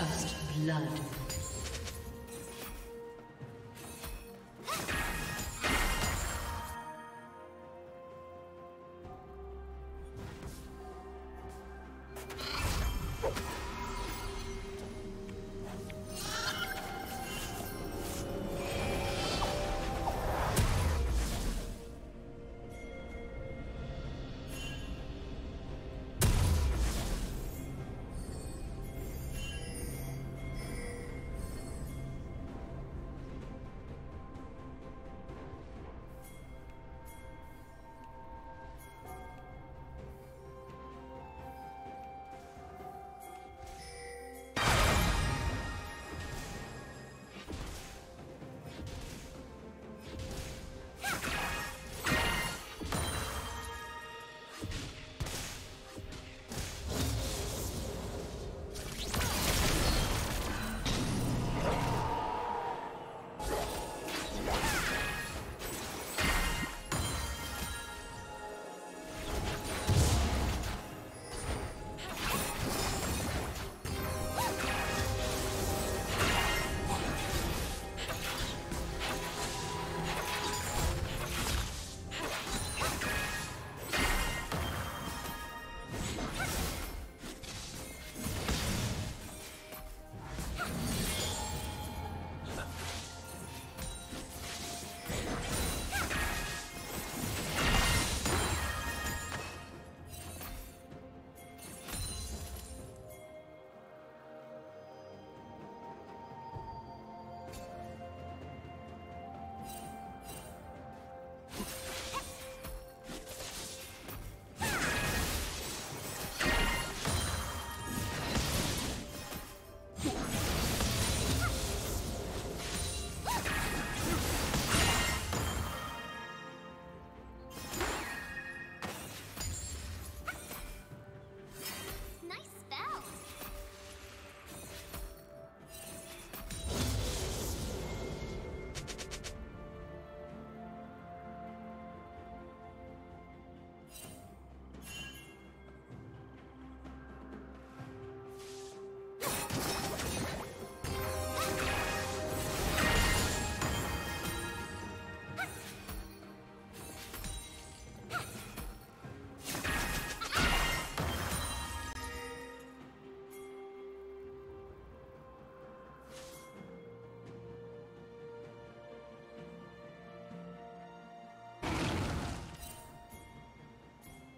First blood.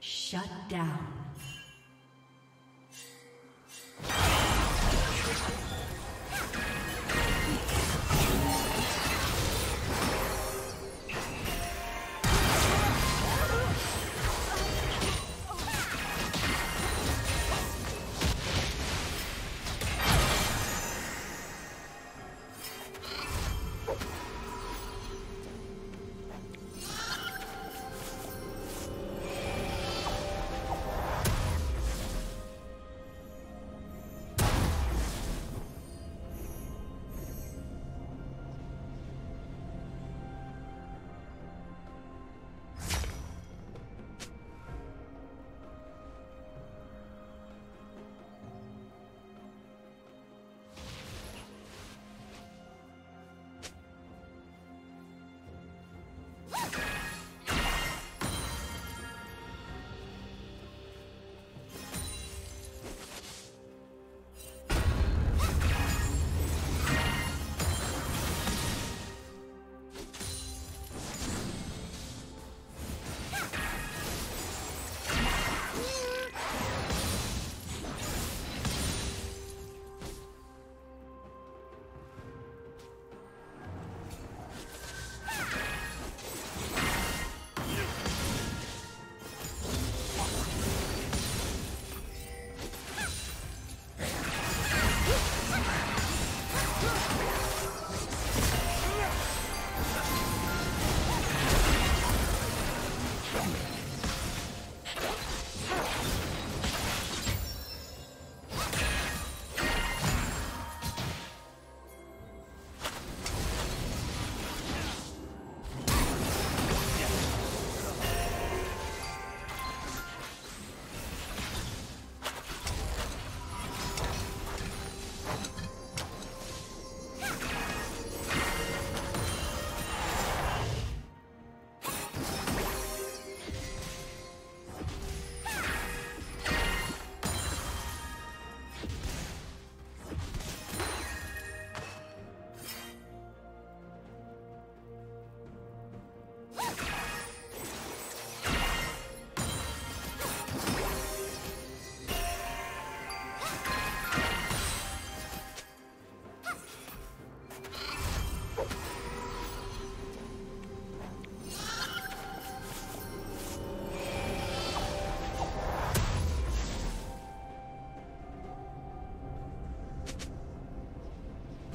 Shut down.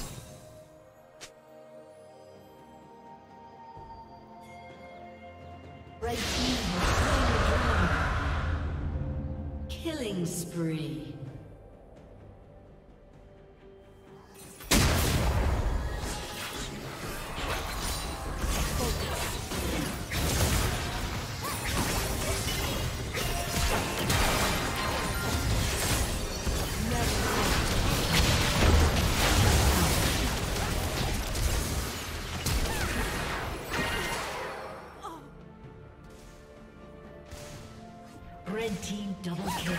Red Team has slain the dragon. Killing spree. Red Team double kill.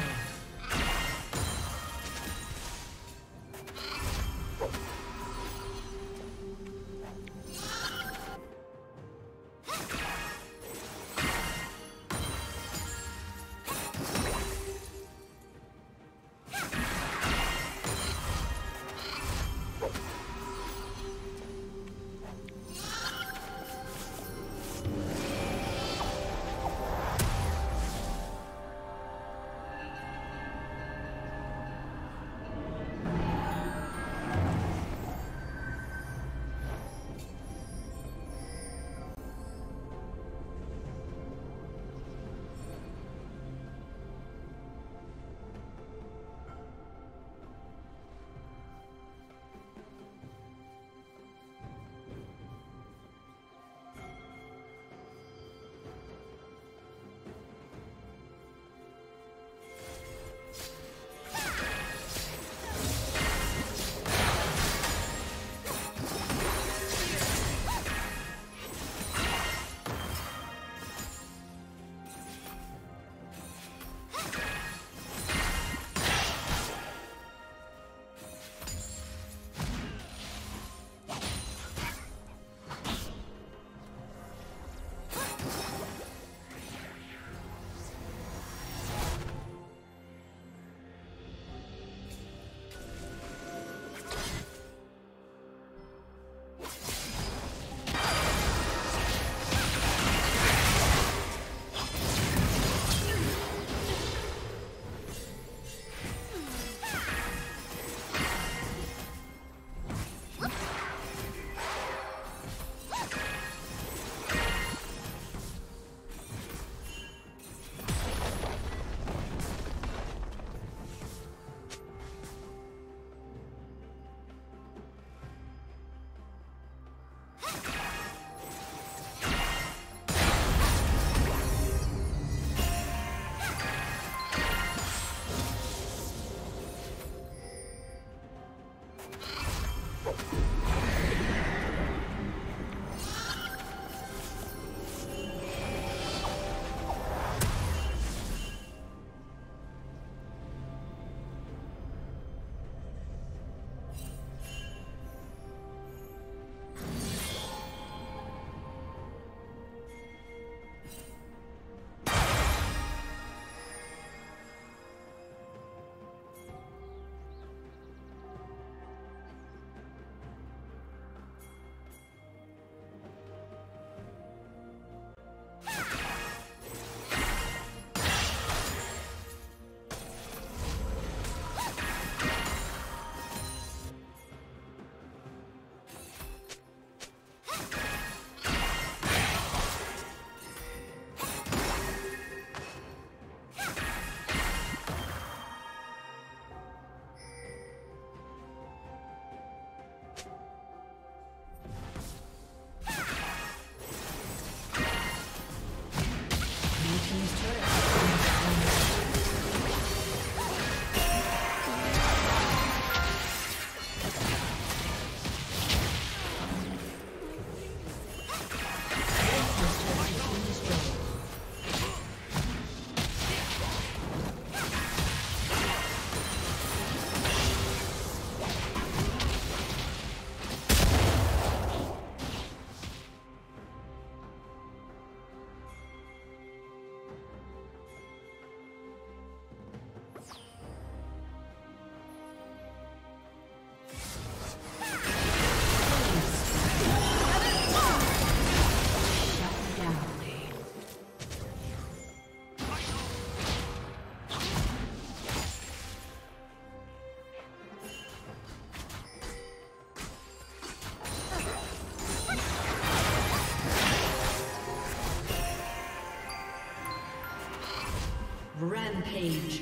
Rampage.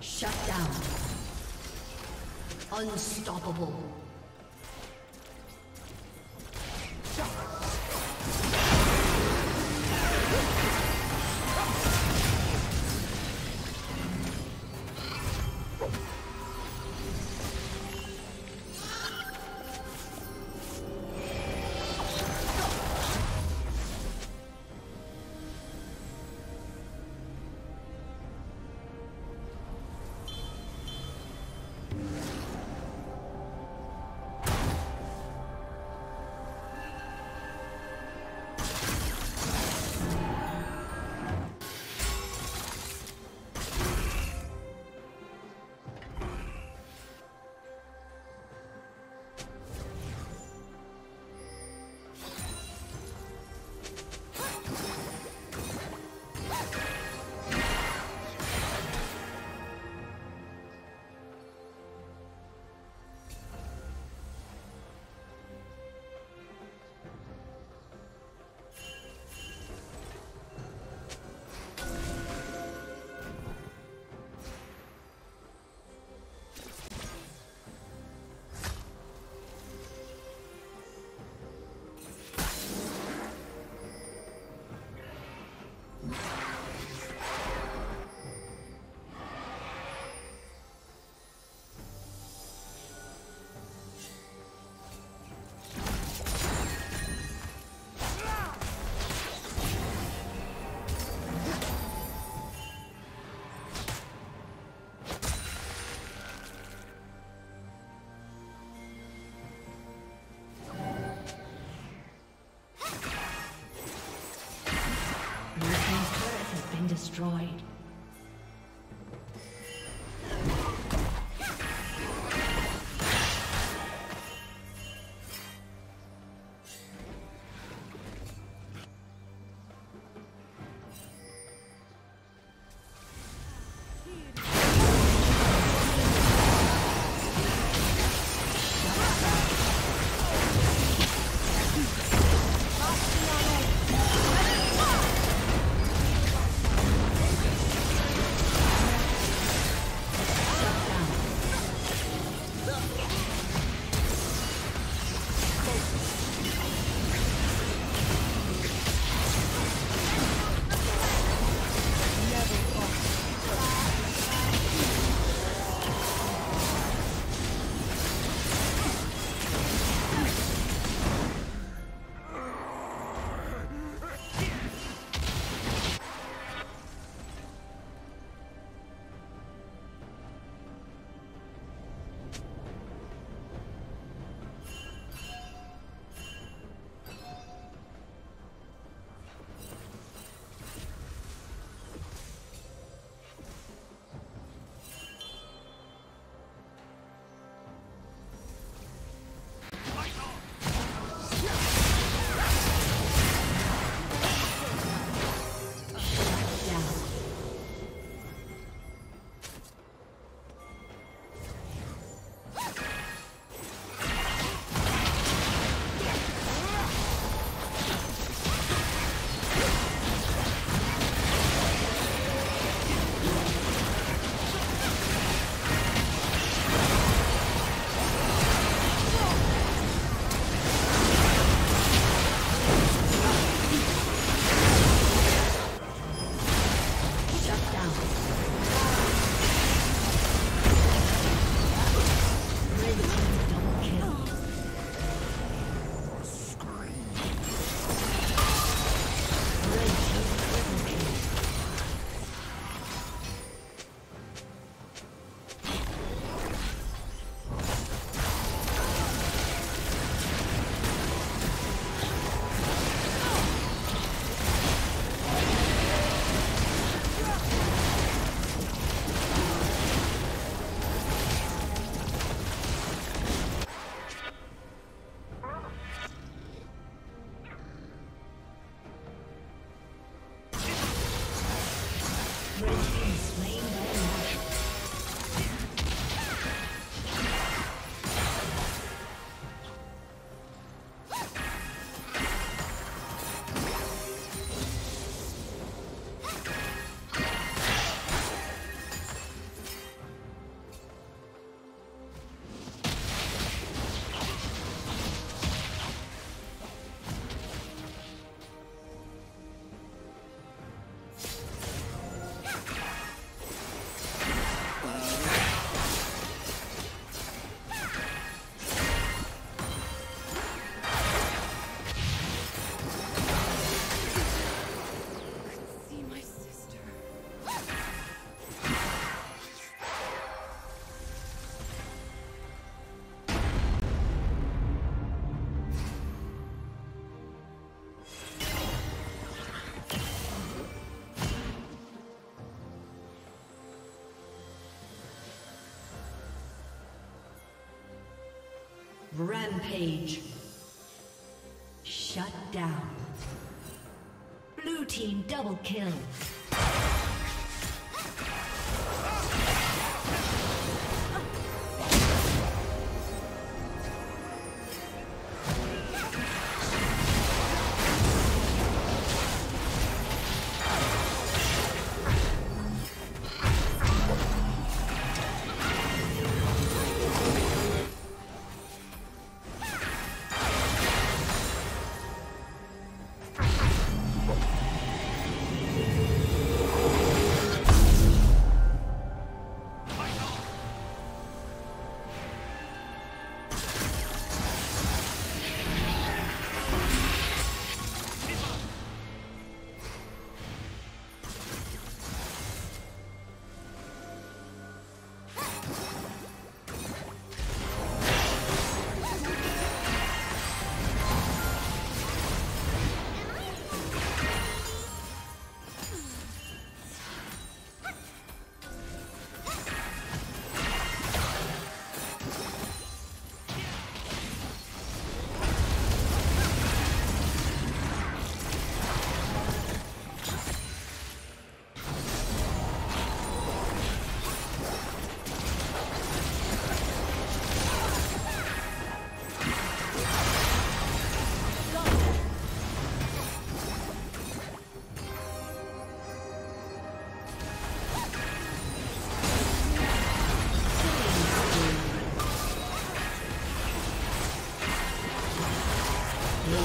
Shut down. Unstoppable. destroyed. Rampage. Shut down. Blue team double kill. Blue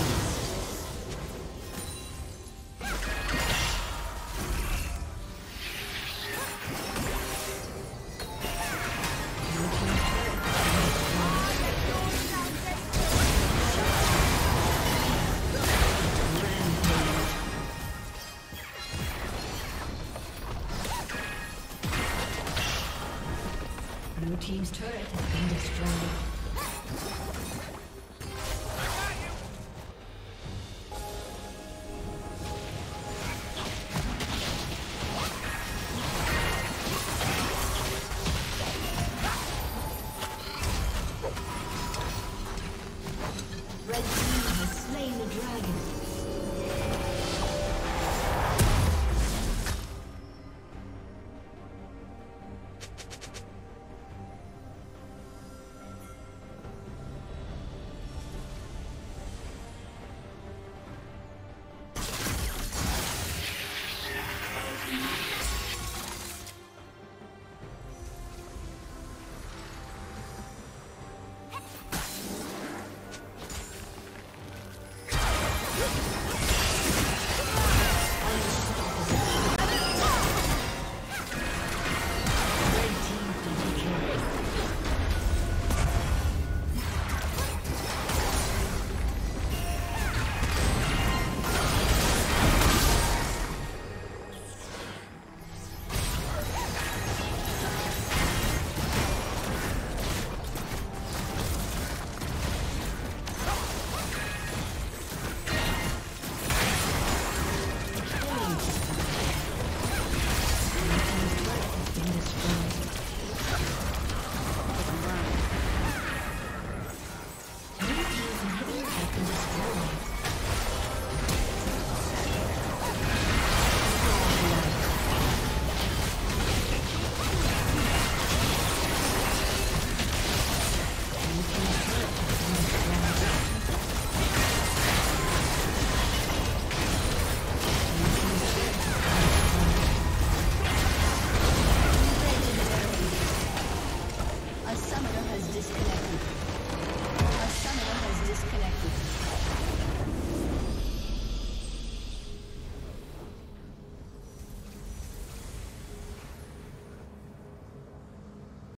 team's turret has been destroyed. Let's go.